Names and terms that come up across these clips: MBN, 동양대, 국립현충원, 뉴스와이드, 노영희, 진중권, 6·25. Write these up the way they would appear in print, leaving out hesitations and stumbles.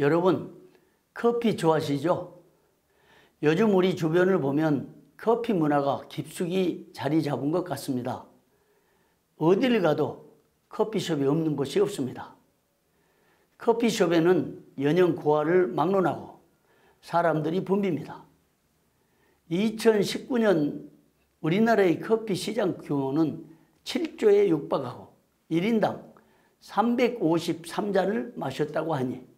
여러분, 커피 좋아하시죠? 요즘 우리 주변을 보면 커피 문화가 깊숙이 자리 잡은 것 같습니다. 어딜 가도 커피숍이 없는 곳이 없습니다. 커피숍에는 연영 고화를 막론하고 사람들이 붐빕니다. 2019년 우리나라의 커피 시장 규모는 7조에 육박하고 1인당 353잔을 마셨다고 하니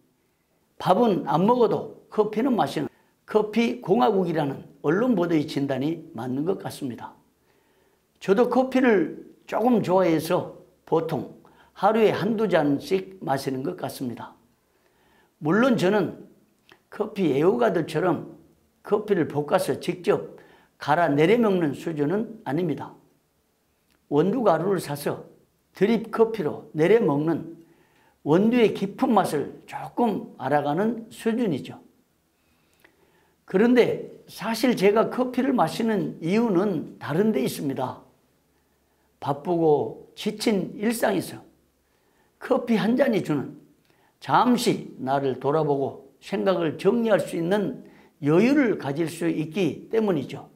밥은 안 먹어도 커피는 마시는 커피공화국이라는 언론 보도의 진단이 맞는 것 같습니다. 저도 커피를 조금 좋아해서 보통 하루에 한두 잔씩 마시는 것 같습니다. 물론 저는 커피 애호가들처럼 커피를 볶아서 직접 갈아 내려먹는 수준은 아닙니다. 원두 가루를 사서 드립 커피로 내려먹는 원두의 깊은 맛을 조금 알아가는 수준이죠. 그런데 사실 제가 커피를 마시는 이유는 다른 데 있습니다. 바쁘고 지친 일상에서 커피 한 잔이 주는 잠시 나를 돌아보고 생각을 정리할 수 있는 여유를 가질 수 있기 때문이죠.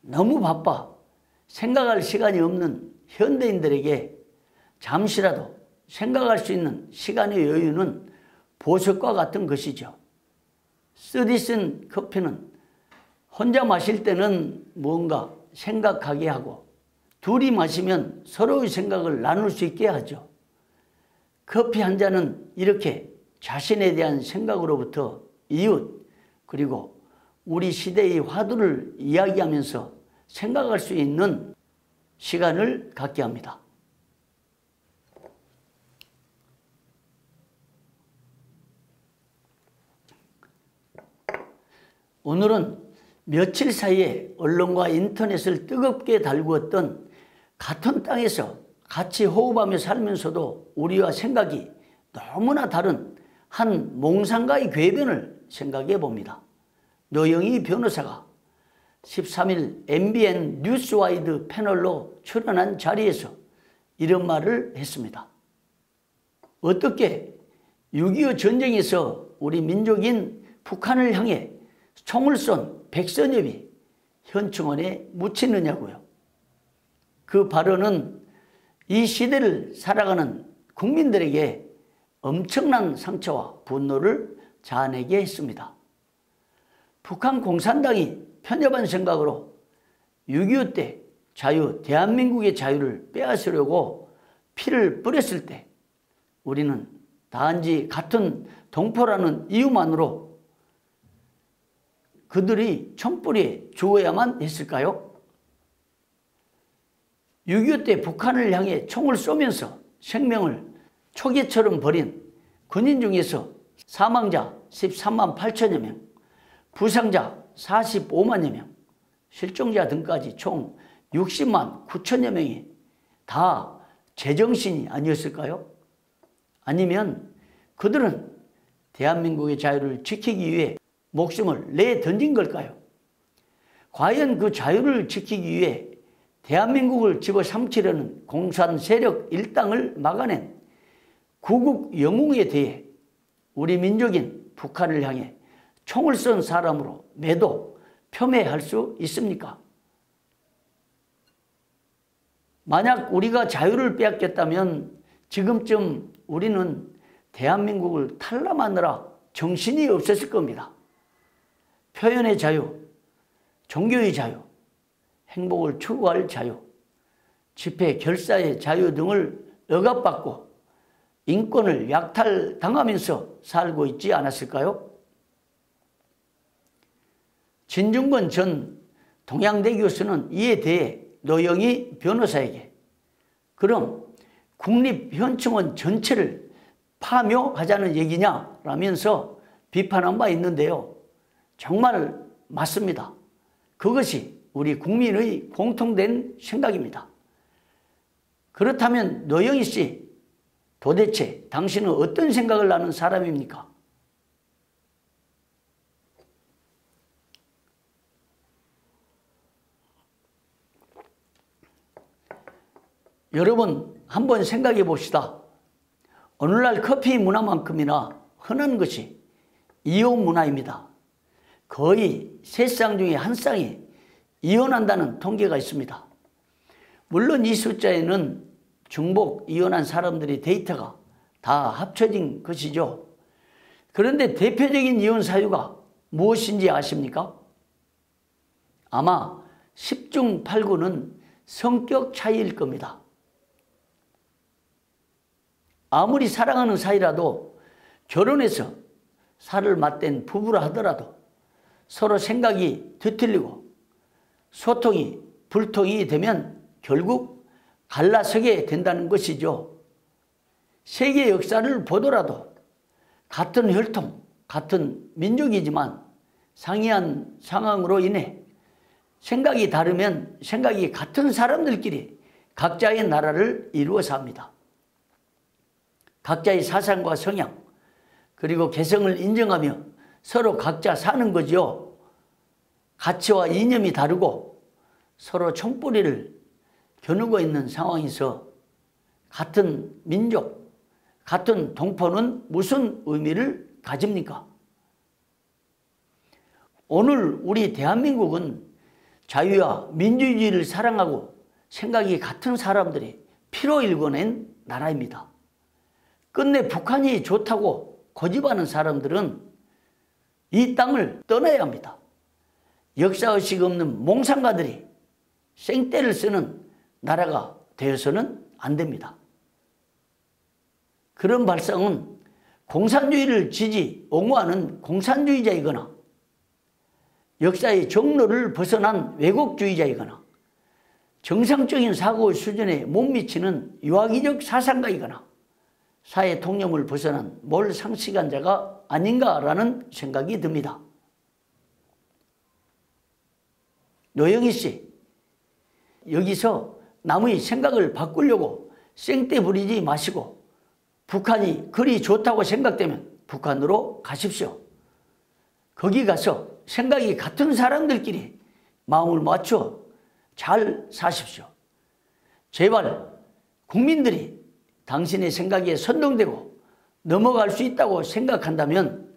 너무 바빠 생각할 시간이 없는 현대인들에게 잠시라도 생각할 수 있는 시간의 여유는 보석과 같은 것이죠. 쓰디 쓴 커피는 혼자 마실 때는 뭔가 생각하게 하고 둘이 마시면 서로의 생각을 나눌 수 있게 하죠. 커피 한 잔은 이렇게 자신에 대한 생각으로부터 이웃 그리고 우리 시대의 화두를 이야기하면서 생각할 수 있는 시간을 갖게 합니다. 오늘은 며칠 사이에 언론과 인터넷을 뜨겁게 달구었던 같은 땅에서 같이 호흡하며 살면서도 우리와 생각이 너무나 다른 한 몽상가의 궤변을 생각해 봅니다. 노영희 변호사가 13일 MBN 뉴스와이드 패널로 출연한 자리에서 이런 말을 했습니다. 어떻게 6.25 전쟁에서 우리 민족인 북한을 향해 총을 쏜 백선엽이 현충원에 묻히느냐고요. 그 발언은 이 시대를 살아가는 국민들에게 엄청난 상처와 분노를 자아내게 했습니다. 북한 공산당이 편협한 생각으로 6.25 때 자유, 대한민국의 자유를 빼앗으려고 피를 뿌렸을 때 우리는 단지 같은 동포라는 이유만으로 그들이 총뿌리에 죽어야만 했을까요? 6.25 때 북한을 향해 총을 쏘면서 생명을 초계처럼 버린 군인 중에서 사망자 138,000여 명, 부상자 450,000여 명, 실종자 등까지 총 609,000여 명이 다 제정신이 아니었을까요? 아니면 그들은 대한민국의 자유를 지키기 위해 목숨을 내던진 걸까요? 과연 그 자유를 지키기 위해 대한민국을 집어삼키려는 공산 세력 일당을 막아낸 구국 영웅에 대해 우리 민족인 북한을 향해 총을 쏜 사람으로 매도 폄훼할 수 있습니까? 만약 우리가 자유를 빼앗겼다면 지금쯤 우리는 대한민국을 탈람하느라 정신이 없었을 겁니다. 표현의 자유, 종교의 자유, 행복을 추구할 자유, 집회 결사의 자유 등을 억압받고 인권을 약탈당하면서 살고 있지 않았을까요? 진중권 전 동양대 교수는 이에 대해 노영희 변호사에게 그럼 국립현충원 전체를 파묘하자는 얘기냐? 라면서 비판한 바 있는데요. 정말 맞습니다. 그것이 우리 국민의 공통된 생각입니다. 그렇다면 노영희 씨, 도대체 당신은 어떤 생각을 하는 사람입니까? 여러분, 한번 생각해 봅시다. 오늘날 커피 문화만큼이나 흔한 것이 이혼 문화입니다. 거의 3쌍 중에 1쌍이 이혼한다는 통계가 있습니다. 물론 이 숫자에는 중복 이혼한 사람들의 데이터가 다 합쳐진 것이죠. 그런데 대표적인 이혼 사유가 무엇인지 아십니까? 아마 10중 8구는 성격 차이일 겁니다. 아무리 사랑하는 사이라도 결혼해서 살을 맞댄 부부라 하더라도 서로 생각이 뒤틀리고 소통이 불통이 되면 결국 갈라서게 된다는 것이죠. 세계 역사를 보더라도 같은 혈통, 같은 민족이지만 상이한 상황으로 인해 생각이 다르면 생각이 같은 사람들끼리 각자의 나라를 이루어서 합니다. 각자의 사상과 성향 그리고 개성을 인정하며 서로 각자 사는 거죠. 가치와 이념이 다르고 서로 총뿌리를 겨누고 있는 상황에서 같은 민족, 같은 동포는 무슨 의미를 가집니까? 오늘 우리 대한민국은 자유와 민주주의를 사랑하고 생각이 같은 사람들이 피로 일궈낸 나라입니다. 끝내 북한이 좋다고 고집하는 사람들은 이 땅을 떠나야 합니다. 역사의식 없는 몽상가들이 생떼를 쓰는 나라가 되어서는 안 됩니다. 그런 발상은 공산주의를 옹호하는 공산주의자이거나 역사의 정로를 벗어난 왜곡주의자이거나 정상적인 사고의 수준에 못 미치는 유아기적 사상가이거나 사회 통념을 벗어난 몰상식한 자가 아닌가라는 생각이 듭니다. 노영희 씨, 여기서 남의 생각을 바꾸려고 생떼 부리지 마시고 북한이 그리 좋다고 생각되면 북한으로 가십시오. 거기 가서 생각이 같은 사람들끼리 마음을 맞춰 잘 사십시오. 제발 국민들이 당신의 생각에 선동되고 넘어갈 수 있다고 생각한다면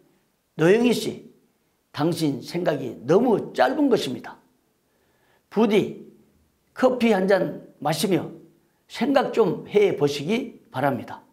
노영희 씨, 당신 생각이 너무 짧은 것입니다. 부디 커피 한 잔 마시며 생각 좀 해보시기 바랍니다.